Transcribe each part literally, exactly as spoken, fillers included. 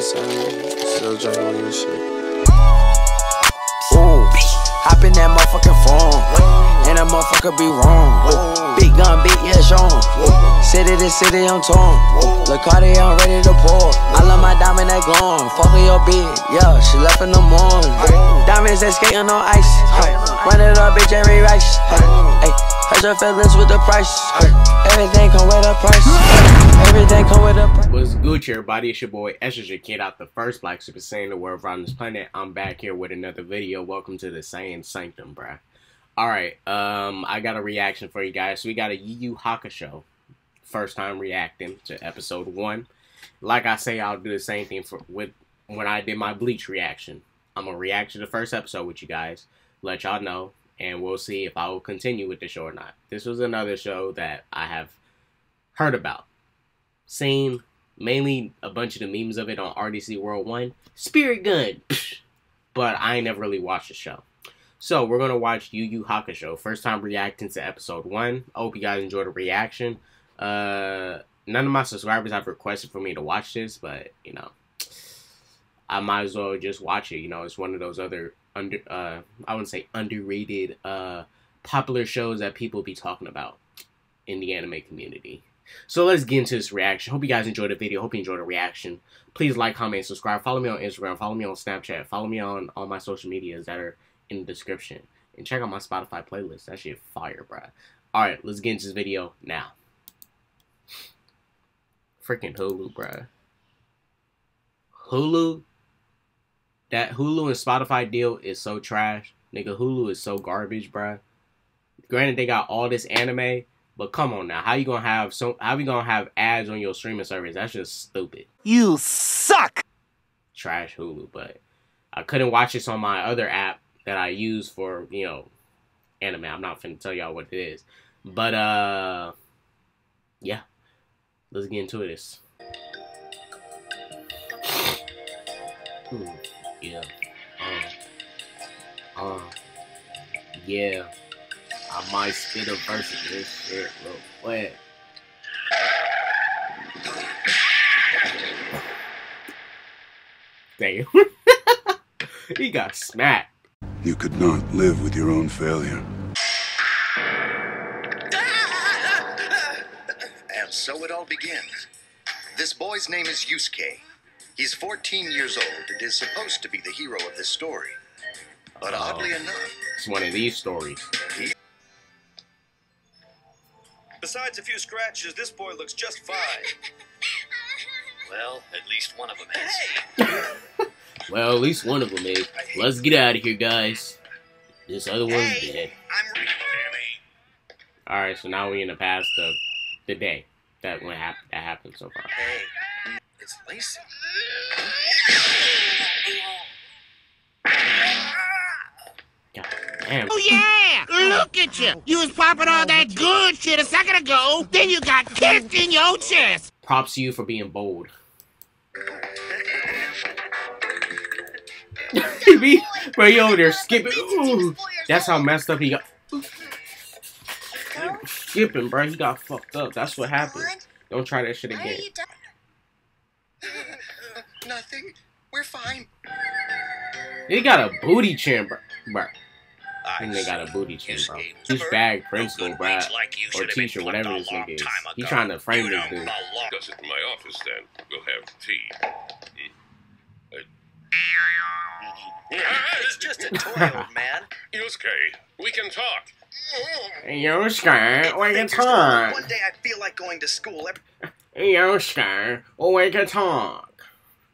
the same. Still drinking weed and shit. Ooh, hop in that motherfucking phone, and that motherfucker be wrong. Ooh. Big gun, big yeah, Sean. City to city, I'm torn. Lacardi, I'm ready to pour. I love my diamond that gone. Fuck with your bitch, yeah, she left in the morning. Diamonds that skating on ice. Hey. Run it up, bitch, and re-rice. Hey. Hey. Hurt your feelings with the price. Everything come with a price. Everything come with a price. What's good, everybody? It's your boy Escher, your kid out the first Black Super Saiyan the world around this planet. I'm back here with another video. Welcome to the Saiyan Sanctum, bruh. Alright, um, I got a reaction for you guys. So we got a Yu Yu Hakusho. First time reacting to episode one. Like I say, I'll do the same thing for with when I did my Bleach reaction. I'm going to react to the first episode with you guys. Let y'all know. And we'll see if I will continue with the show or not. This was another show that I have heard about. Seen mainly a bunch of the memes of it on R D C World one. Spirit gun! But I ain't never really watched the show. So we're going to watch Yu Yu Hakusho. First time reacting to episode one. I hope you guys enjoyed the reaction. Uh, none of my subscribers have requested for me to watch this. But, you know, I might as well just watch it. You know, it's one of those other... under uh I wouldn't say underrated uh popular shows that people be talking about in the anime community. So let's get into this reaction. Hope you guys enjoyed the video. Hope you enjoyed the reaction. Please like, comment, subscribe. Follow me on Instagram. Follow me on Snapchat. Follow me on all my social medias that are in the description. And check out my Spotify playlist. That shit fire, bruh. Alright, let's get into this video now. Freaking Hulu, bruh. Hulu? That Hulu and Spotify deal is so trash. Nigga, Hulu is so garbage, bruh. Granted, they got all this anime, but come on now. How you gonna have so how you gonna have ads on your streaming service? That's just stupid. You suck! Trash Hulu, but I couldn't watch this on my other app that I use for, you know, anime. I'm not finna tell y'all what it is. But uh yeah. Let's get into this. Hmm. Yeah, uh, uh, yeah, I might spit a verse of this shit real quick. Damn, he got smacked. You could not live with your own failure. And so it all begins. This boy's name is Yusuke. He's fourteen years old and is supposed to be the hero of this story. But uh, oddly enough... It's one of these stories. He... Besides a few scratches, this boy looks just fine. Well, at least one of them is. Hey. Well, at least one of them is. Let's get out of here, guys. This other one's hey, dead. Alright, so now we're in the past of the day that, went hap that happened so far. Hey. It's Lisa. God damn. Oh yeah! Look at you! You was popping all that good shit a second ago, then you got kicked in your chest! Props to you for being bold. Bro, you over there skipping. Ooh, that's how messed up he got. Skipping, bro. He got fucked up. That's what happened. Don't try that shit again. Nothing. We're fine. They got a booty chin, bruh. I think they got a booty chin, bro. This bag principal, bruh, or teacher, whatever this nigga is. He's trying to frame this dude. Does it in my office, then. We'll have tea. It's just a toy, old man. Yusuke, we can talk. Yusuke, we can talk. One day I feel like going to school. Yusuke, we can talk.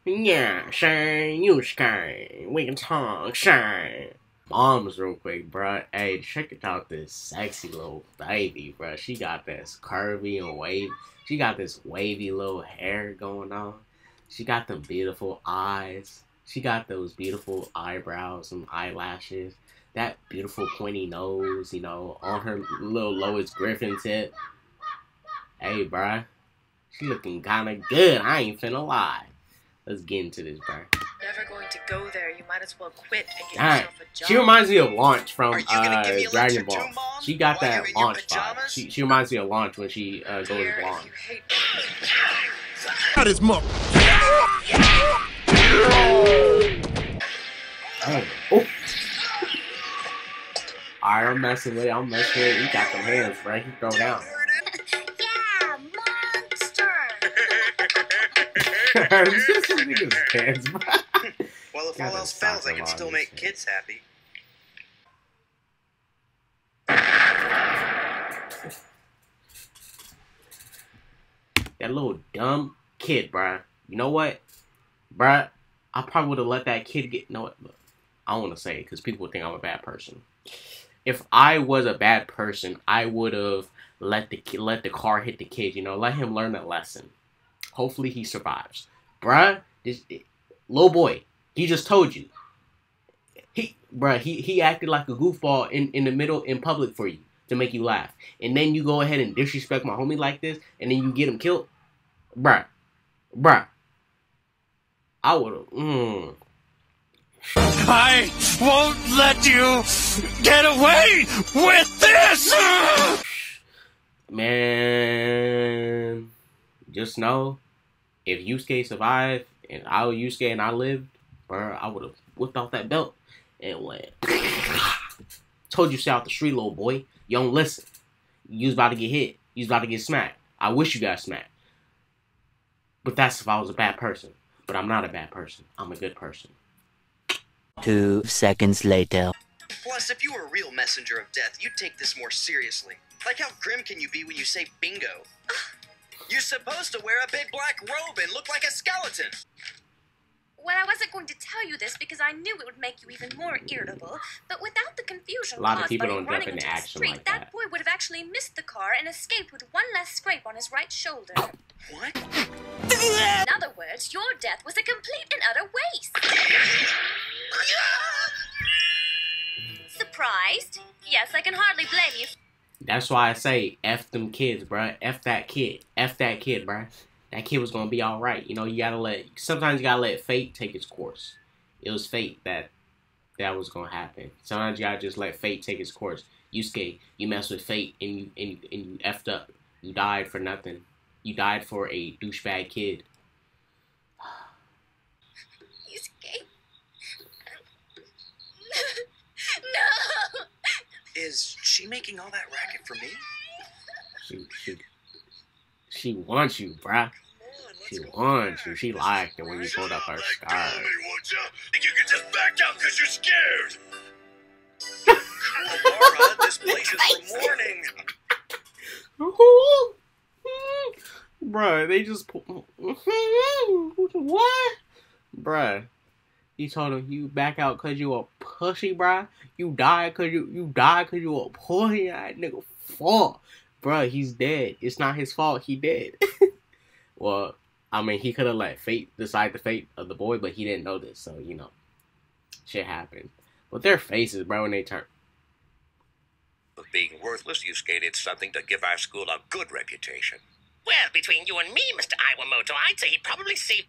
Yeah, shine, you shine, we can talk, shine. Moms real quick, bruh. Hey, check it out, this sexy little baby, bruh. She got this curvy and wavy, she got this wavy little hair going on. She got the beautiful eyes. She got those beautiful eyebrows and eyelashes. That beautiful pointy nose, you know, on her little Lois Griffin tip. Hey, bruh. She looking kinda good, I ain't finna lie. Let's get into this, bro. Never going to go there. You might as well quit and get yourself a job. She reminds me of Launch from uh, Dragon Ball. She got that Launch vibe. She, she reminds me of Launch when she uh, goes blonde. That is more. Oh. Oh. Alright, I'm messing with it. I'm messing with it. He got the hands, right? He throw down. Yeah, monster. This nigga's hands. Well, if all else fails, I can still make kids happy. That little dumb kid, bruh. You know what? Bruh, I probably would have let that kid get... You know what? Look, I don't want to say it because people would think I'm a bad person. If I was a bad person, I would have let the let the car hit the kid, you know? Let him learn a lesson. Hopefully he survives. Bruh, this it, little boy, he just told you. He, bruh, he, he acted like a goofball in, in the middle in public for you. To make you laugh. And then you go ahead and disrespect my homie like this. And then you get him killed. Bruh. Bruh. I would've. Mm. I won't let you get away with this. Man. Just know. If Yusuke survived. And I was Yusuke and I lived. Bruh. I would've whipped off that belt. And went. Told you to stay out the street, little boy. You don't listen. You was about to get hit. You was about to get smacked. I wish you got smacked. But that's if I was a bad person. But I'm not a bad person. I'm a good person. Two seconds later. Plus, if you were a real messenger of death, you'd take this more seriously. Like how grim can you be when you say bingo? You're supposed to wear a big black robe and look like a skeleton. Well, I wasn't going to tell you this because I knew it would make you even more irritable, but without the confusion caused by running into the street, that boy would have actually missed the car and escaped with one less scrape on his right shoulder. What? In other words, your death was a complete and utter waste. Surprised? Yes, I can hardly blame you. That's why I say F them kids, bruh. F that kid. F that kid, bruh. That kid was gonna be all right, you know. You gotta let sometimes you gotta let fate take its course. It was fate that that was gonna happen. Sometimes you gotta just let fate take its course. Yusuke, you messed with fate and you and, and you effed up. You died for nothing. You died for a douchebag kid. Yusuke, no. Is she making all that racket for me? Shoot, shoot. She wants you, bruh. She wants you. She liked it when you pulled up her scarf. Tell me, won't you? And you can just back out because you're scared. Laura, this place is for mourning. Bruh, they just pulled. What? Bruh. You told him you back out because you a pussy, bruh. You died because you, you died because you a pussy. That nigga fuck. Bruh, he's dead. It's not his fault. He dead. Well, I mean, he could have let fate decide the fate of the boy, but he didn't know this. So, you know, shit happened. But their faces, bro, when they turn. Being worthless, you skated something to give our school a good reputation. Well, between you and me, Mister Iwamoto, I'd say he probably saved.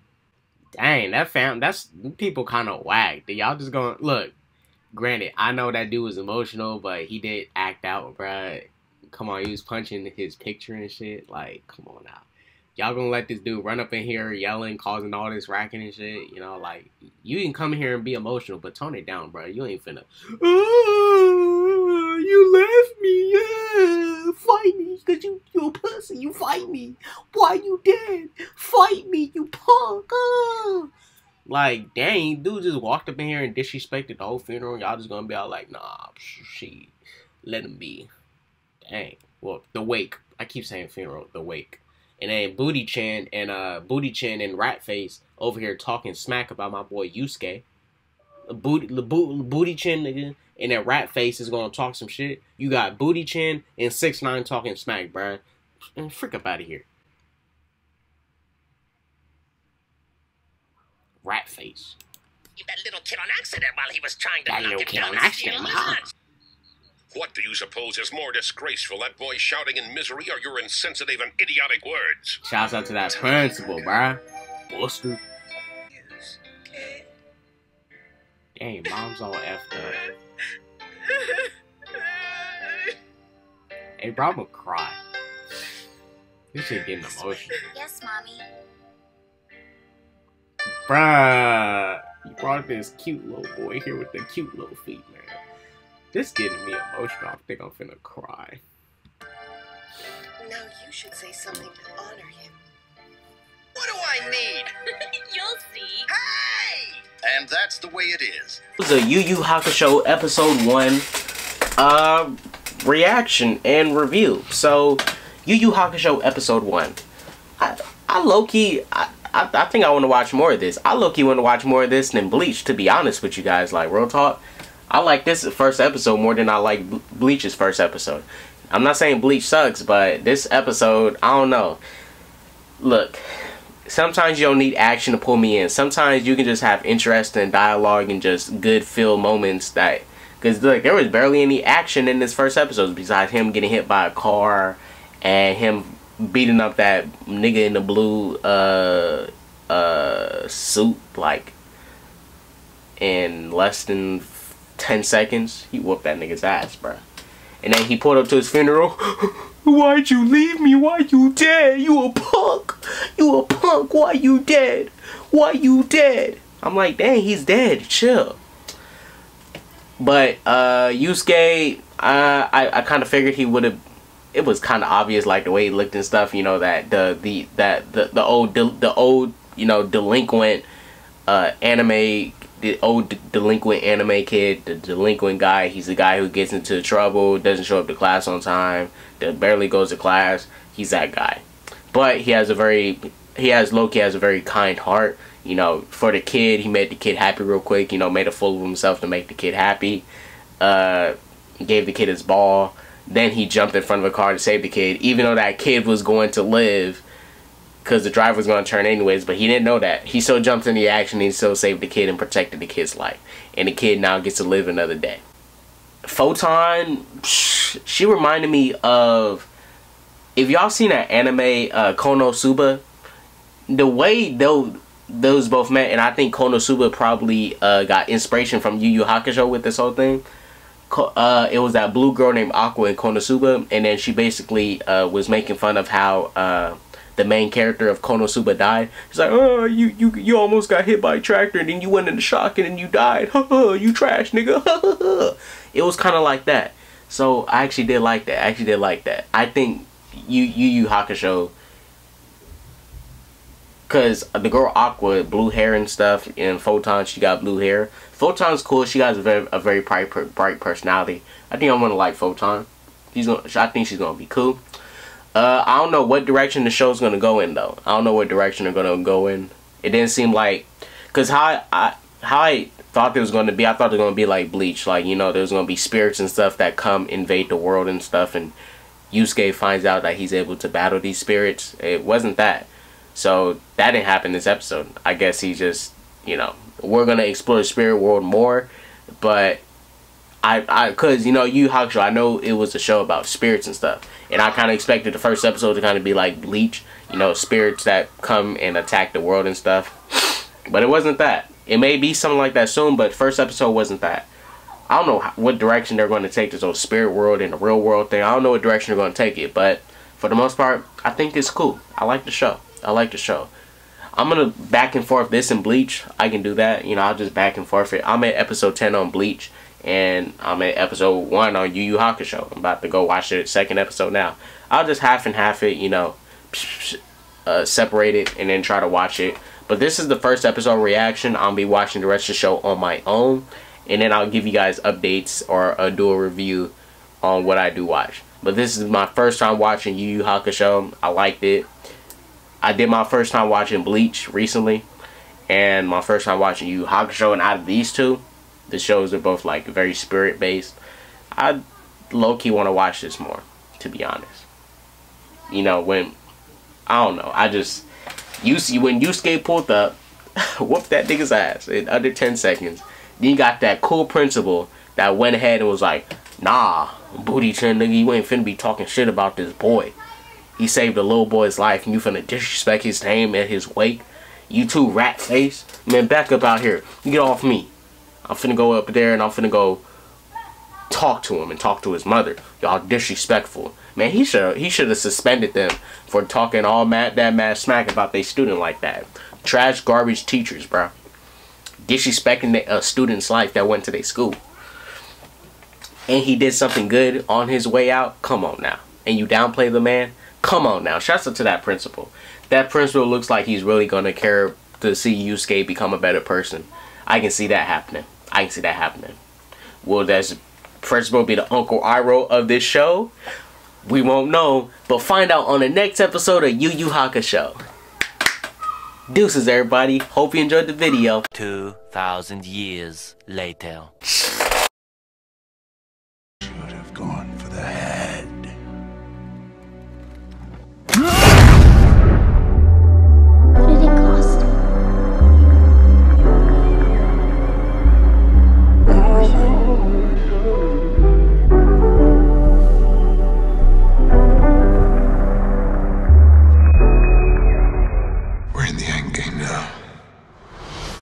Dang, that fam, that's people kind of whacked. Y'all just going, look, granted, I know that dude was emotional, but he did act out, bruh. Come on, he was punching his picture and shit. Like, come on now. Y'all gonna let this dude run up in here yelling, causing all this racket and shit? You know, like, you can come in here and be emotional, but tone it down, bro. You ain't finna, oh, you left me, yeah. Fight me, because you, you a pussy. You fight me. Why you dead? Fight me, you punk. Oh. Like, dang, dude just walked up in here and disrespected the whole funeral. Y'all just gonna be all like, nah, shit. Let him be. Dang. Well, the wake. I keep saying funeral. The wake. And then Booty Chan and uh Booty Chan and Rat Face over here talking smack about my boy Yusuke. Booty the bo Booty Chan nigga and that Rat Face is gonna talk some shit. You got Booty Chan and six nine talking smack, bruh. Freak up out of here. Rat Face. He that little kid on accident while he was trying to. That little kid on accident. What do you suppose is more disgraceful, that boy shouting in misery or your insensitive and idiotic words? Shouts out to that principal, bruh. Buster. Dang, mom's all effed up. Hey, bro, I'm gonna cry. This shit getting emotional. Yes, mommy. Bruh. drawn to this cute little boy here with the cute little feet, man. This getting me emotional. I think I'm finna cry. Now you should say something to honor him. What do I need? You'll see. Hey! And that's the way it is. This is a Yu Yu Hakusho episode one uh, reaction and review. So, Yu Yu Hakusho episode one. I, I low-key... I, I, I think I want to watch more of this. I low-key want to watch more of this than Bleach, to be honest with you guys. Like, real talk, I like this first episode more than I like Bleach's first episode. I'm not saying Bleach sucks, but this episode, I don't know. Look, sometimes you don't need action to pull me in. Sometimes you can just have interesting dialogue and just good feel moments that... Because, look, there was barely any action in this first episode besides him getting hit by a car and him... beating up that nigga in the blue uh uh suit like in less than ten seconds. He whooped that nigga's ass, bro. And then he pulled up to his funeral. Why'd you leave me? Why you dead? You a punk. You a punk. Why you dead? Why you dead? I'm like, dang, he's dead. Chill. But uh Yusuke, uh, I I kind of figured he would have. It was kind of obvious, like the way he looked and stuff, you know, that the the that the the old the old you know delinquent uh anime the old de delinquent anime kid, the delinquent guy. He's the guy who gets into trouble, doesn't show up to class on time, that barely goes to class. He's that guy, but he has a very he has Loki has a very kind heart, you know, for the kid. He made the kid happy real quick, you know, made a fool of himself to make the kid happy. Uh, gave the kid his ball. Then he jumped in front of a car to save the kid, even though that kid was going to live because the driver was going to turn anyways, but he didn't know that. He still jumped in the action and he still saved the kid and protected the kid's life. And the kid now gets to live another day. Photon, she reminded me of, if y'all seen that anime uh, KonoSuba, the way though those both met, and I think KonoSuba probably uh, got inspiration from Yu Yu Hakusho with this whole thing. Uh, it was that blue girl named Aqua in KonoSuba, and then she basically uh, was making fun of how uh, the main character of KonoSuba died. She's like, oh, you, you, you almost got hit by a tractor, and then you went into shock, and then you died. You trash, nigga. It was kind of like that. So I actually did like that. I actually did like that. I think Yu Yu Hakusho, because the girl Aqua, blue hair and stuff, and Photon, she got blue hair. Photon's cool. She got a very, a very bright, bright personality. I think I'm gonna like Photon. She's gonna, I think she's gonna be cool. Uh, I don't know what direction the show's gonna go in though. I don't know what direction they're gonna go in. It didn't seem like, cause how I how I thought there was gonna be, I thought it was gonna be like Bleach, like you know, there's gonna be spirits and stuff that come invade the world and stuff, and Yusuke finds out that he's able to battle these spirits. It wasn't that, so that didn't happen this episode. I guess he just, you know. We're gonna explore the spirit world more, but I, I, cause you know, Yu Hakusho, I know it was a show about spirits and stuff, and I kind of expected the first episode to kind of be like Bleach, you know, spirits that come and attack the world and stuff. But it wasn't that. It may be something like that soon, but first episode wasn't that. I don't know what direction they're going to take this whole spirit world and the real world thing. I don't know what direction they're going to take it, but for the most part, I think it's cool. I like the show. I like the show. I'm gonna back and forth this and Bleach. I can do that. You know, I'll just back and forth it. I'm at episode ten on Bleach, and I'm at episode one on Yu Yu Hakusho. I'm about to go watch the second episode now. I'll just half and half it, you know, uh, separate it and then try to watch it. But this is the first episode reaction. I'll be watching the rest of the show on my own, and then I'll give you guys updates or uh, do a review on what I do watch. But this is my first time watching Yu Yu Hakusho. I liked it. I did my first time watching Bleach recently, and my first time watching Yu Yu Hakusho, and out of these two, the shows are both like very spirit based. I low-key want to watch this more, to be honest. You know, when, I don't know, I just, you see when Yusuke pulled up, whooped that nigga's ass in under ten seconds, then you got that cool principal that went ahead and was like, nah, booty chin nigga, you ain't finna be talking shit about this boy. He saved a little boy's life, and you finna disrespect his name at his wake. You two rat face. Man, back up out here. Get off me. I'm finna go up there, and I'm finna go talk to him and talk to his mother. Y'all disrespectful. Man, he should he should have suspended them for talking all mad, that mad smack about their student like that. Trash, garbage teachers, bro. disrespecting the, a student's life that went to their school, and he did something good on his way out, come on now. And you downplay the man, come on now. Shouts out to that principal. That principal looks like he's really going to care to see Yusuke become a better person. I can see that happening. I can see that happening. Will that principal be the Uncle Iroh of this show? We won't know, but find out on the next episode of Yu Yu Hakusho. Deuces, everybody. Hope you enjoyed the video. two thousand years later.